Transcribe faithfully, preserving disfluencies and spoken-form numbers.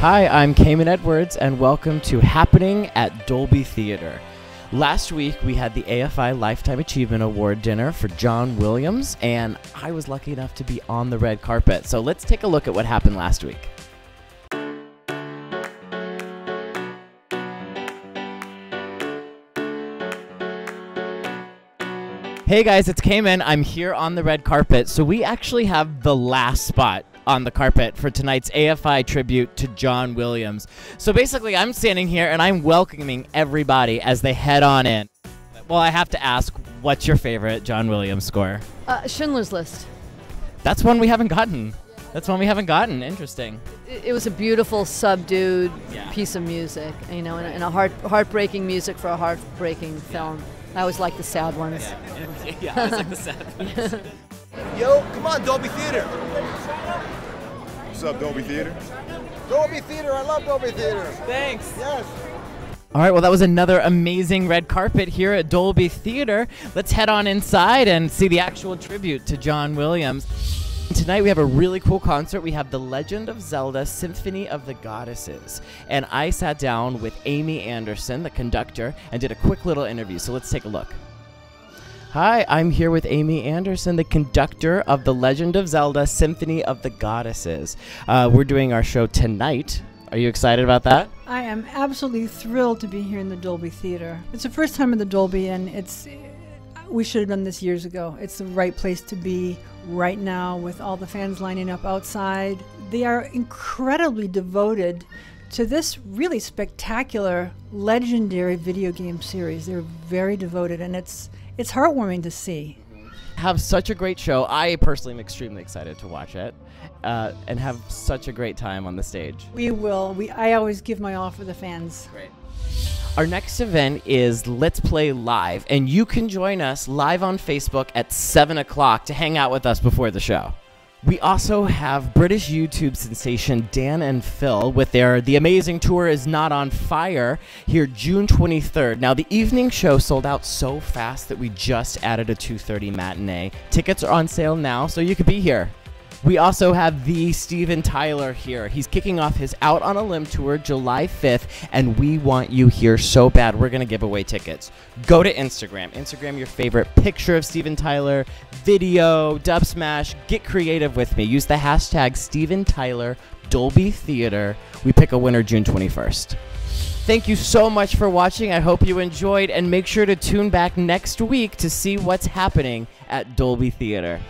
Hi, I'm Kamen Edwards, and welcome to Happening at Dolby Theatre. Last week, we had the A F I Lifetime Achievement Award dinner for John Williams, and I was lucky enough to be on the red carpet. So let's take a look at what happened last week. Hey guys, it's Kamen. I'm here on the red carpet. So we actually have the last spot on the carpet for tonight's A F I tribute to John Williams. So basically, I'm standing here and I'm welcoming everybody as they head on in. Well, I have to ask, what's your favorite John Williams score? Uh, Schindler's List. That's one we haven't gotten. That's one we haven't gotten. Interesting. It, it was a beautiful, subdued yeah. piece of music, you know, and, and a heart, heartbreaking music for a heartbreaking yeah. film. I always like the sad ones. Yeah, yeah I always like the sad ones. Yo, come on, Dolby Theatre. What's up, Dolby Theatre? Dolby Theatre, I love Dolby Theatre. Thanks. Yes. All right, well, that was another amazing red carpet here at Dolby Theatre. Let's head on inside and see the actual tribute to John Williams. Tonight we have a really cool concert. We have The Legend of Zelda: Symphony of the Goddesses. And I sat down with Amy Andersson, the conductor, and did a quick little interview. So let's take a look. Hi, I'm here with Amy Andersson, the conductor of The Legend of Zelda: Symphony of the Goddesses. Uh, we're doing our show tonight. Are you excited about that? I am absolutely thrilled to be here in the Dolby Theatre. It's the first time in the Dolby, and it's we should have done this years ago. It's the right place to be right now with all the fans lining up outside. They are incredibly devoted to this really spectacular, legendary video game series. They're very devoted, and it's It's heartwarming to see. Have such a great show. I personally am extremely excited to watch it uh, and have such a great time on the stage. We will. We, I always give my all for the fans. Great. Our next event is Let's Play Live, and you can join us live on Facebook at seven o'clock to hang out with us before the show. We also have British YouTube sensation Dan and Phil with their The Amazing Tour Is Not On Fire here June twenty-third. Now, the evening show sold out so fast that we just added a two thirty matinee. Tickets are on sale now, so you could be here. We also have the Steven Tyler here. He's kicking off his Out on a Limb tour July fifth, and we want you here so bad. We're going to give away tickets. Go to Instagram. Instagram your favorite picture of Steven Tyler, video, dub smash. Get creative with me. Use the hashtag Steven Tyler Dolby Theater. We pick a winner June twenty-first. Thank you so much for watching. I hope you enjoyed, and make sure to tune back next week to see what's happening at Dolby Theater.